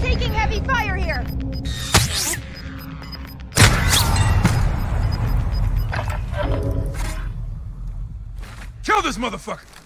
taking heavy fire here! Kill this motherfucker!